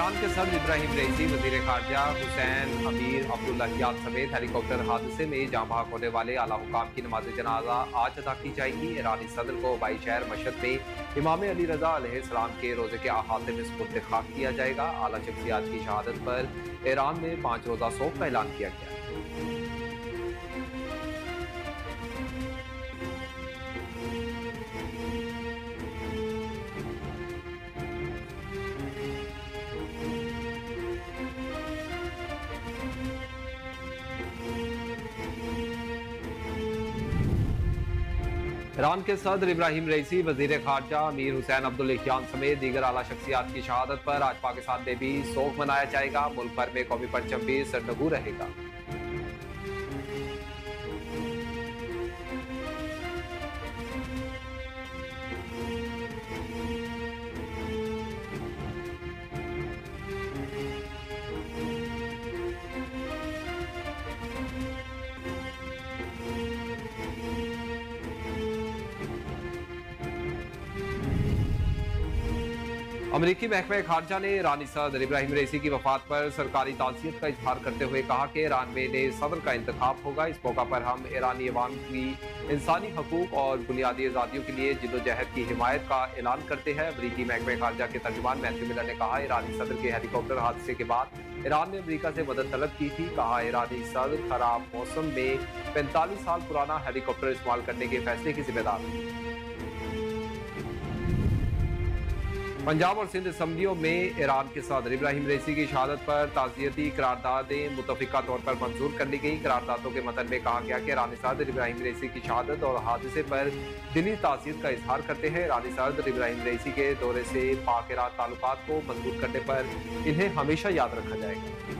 Iran के सदर इब्राहिम रईसी, वजीर खारजा हुसैन अमीर अब्दुल्लाहियान समेत हेलीकॉप्टर हादसे में जाँ बहक होने वाले आला हुकाम की नमाज जनाजा आज अदा की जाएगी। ईरानी सदर को बाई शहर मशहद में इमाम अली रजा अलैहिस्सलाम के रोजे के अहाते में सुपुर्द-ए-खाक किया जाएगा। आला शख्सियात की शहादत पर ईरान में 5 रोज़ा शोक का ऐलान किया गया। ईरान के सदर इब्राहिम रईसी, वजीर खारजा अमीर हुसैन अब्दुल्लाहियान समेत दीगर आला शख्सियात की शहादत पर आज पाकिस्तान में भी शोक मनाया जाएगा। मुल्क भर में कौमी परचम भी सरनगू रहेगा। अमरीकी महकमे खारजा ने ईरानी सदर इब्राहिम रईसी की वफात पर सरकारी ताज़ियत का इजहार करते हुए कहा कि ईरान में नए सदर का इंतखाब होगा। इस मौका पर हम ईरानी अवाम की इंसानी हकूक़ और बुनियादी आज़ादियों के लिए जिदोजहद की हिमायत का ऐलान करते हैं। अमरीकी महकमे खारजा के तर्जुमान मैथ्यू मिलर ने कहा, ईरानी सदर के हेलीकॉप्टर हादसे के बाद ईरान ने अमरीका से मदद तलब की थी। कहा, ईरानी सदर खराब मौसम में 45 साल पुराना हेलीकॉप्टर इस्तेमाल करने के फैसले की जिम्मेदार है। पंजाब और सिंध असम्बलियों में ईरान के सदर इब्राहिम रईसी की शहादत पर ताज़ियती करारदादें मुतफ़िका तौर पर मंजूर कर ली गई। करारदादों के मतन में कहा गया कि ईरानी सदर इब्राहिम रईसी की शहादत और हादसे पर दिली ताज़ियत का इजहार करते हैं। ईरानी सदर इब्राहिम रईसी के दौरे से पाक ईरान ताल्लुकात को मजबूत करने पर इन्हें हमेशा याद रखा जाएगा।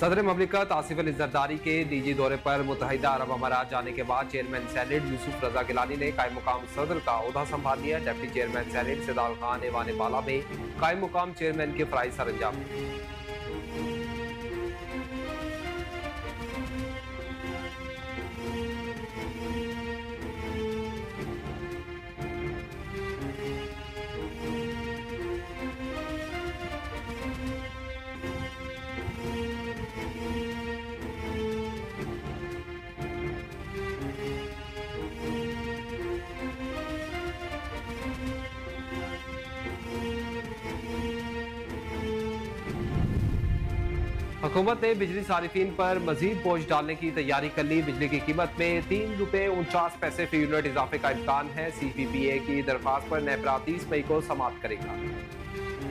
सदर ममलिकत आसिफ अली ज़रदारी के निजी दौरे पर मुतहदा अरब अमारात जाने के बाद चेयरमैन सैयद यूसुफ रजा गिलानी ने कायम मुकाम सदर का ओहदा संभाल लिया। डिप्टी चेयरमैन सैयद सादिक खान एवान बाला में कायम मुकाम चेयरमैन के फराइज सरअंजाम। हुकूमत ने बिजली सारिफिन पर मजीद बोझ डालने की तैयारी कर ली। बिजली की कीमत में 3.49 रुपये फी यूनिट इजाफे का इम्कान है। CPPA की दरख्वास्त पर NEPRA 30 मई को समाप्त करेगा।